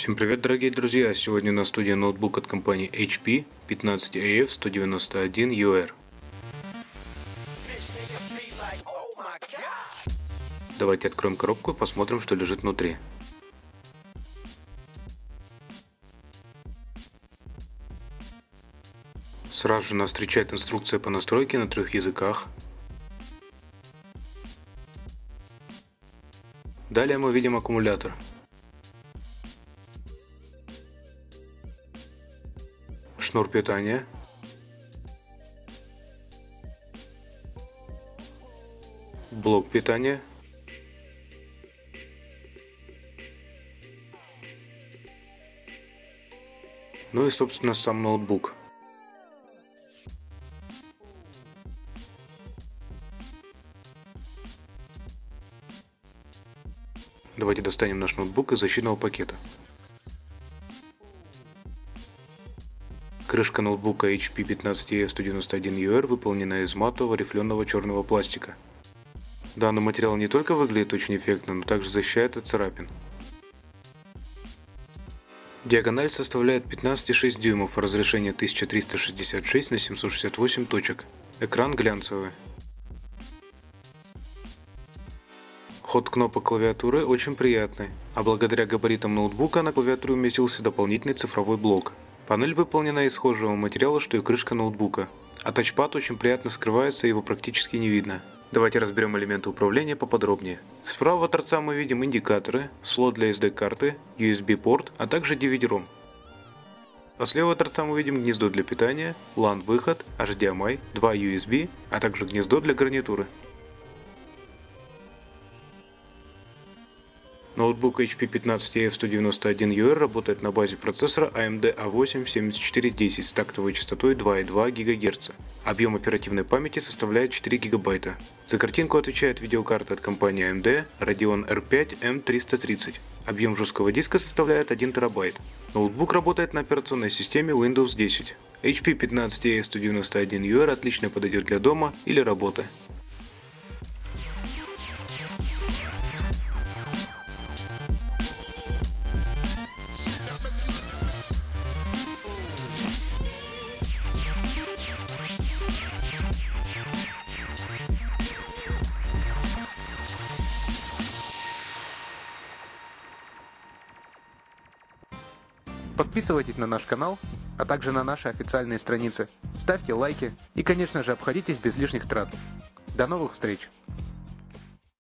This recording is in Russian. Всем привет, дорогие друзья! Сегодня на студии ноутбук от компании HP 15-AF191UR. Давайте откроем коробку и посмотрим, что лежит внутри. Сразу же нас встречает инструкция по настройке на трех языках. Далее мы видим аккумулятор. Шнур питания. Блок питания. Ну и, собственно, сам ноутбук. Давайте достанем наш ноутбук из защитного пакета. Крышка ноутбука HP 15-AF191UR выполнена из матового рифленого черного пластика. Данный материал не только выглядит очень эффектно, но также защищает от царапин. Диагональ составляет 15,6 дюймов, разрешение 1366 на 768 точек. Экран глянцевый. Ход кнопок клавиатуры очень приятный, а благодаря габаритам ноутбука на клавиатуре уместился дополнительный цифровой блок. Панель выполнена из схожего материала, что и крышка ноутбука, а тачпад очень приятно скрывается, его практически не видно. Давайте разберем элементы управления поподробнее. С правого торца мы видим индикаторы, слот для SD-карты, USB-порт, а также DVD-ROM. А с левого торца мы видим гнездо для питания, LAN-выход, HDMI, 2 USB, а также гнездо для гарнитуры. Ноутбук HP 15-AF191UR работает на базе процессора AMD A8-7410 с тактовой частотой 2,2 ГГц. Объем оперативной памяти составляет 4 ГБ. За картинку отвечает видеокарта от компании AMD Radeon R5-M330. Объем жесткого диска составляет 1 ТБ. Ноутбук работает на операционной системе Windows 10. HP 15-AF191UR отлично подойдет для дома или работы. Подписывайтесь на наш канал, а также на наши официальные страницы, ставьте лайки и, конечно же, обходитесь без лишних трат. До новых встреч!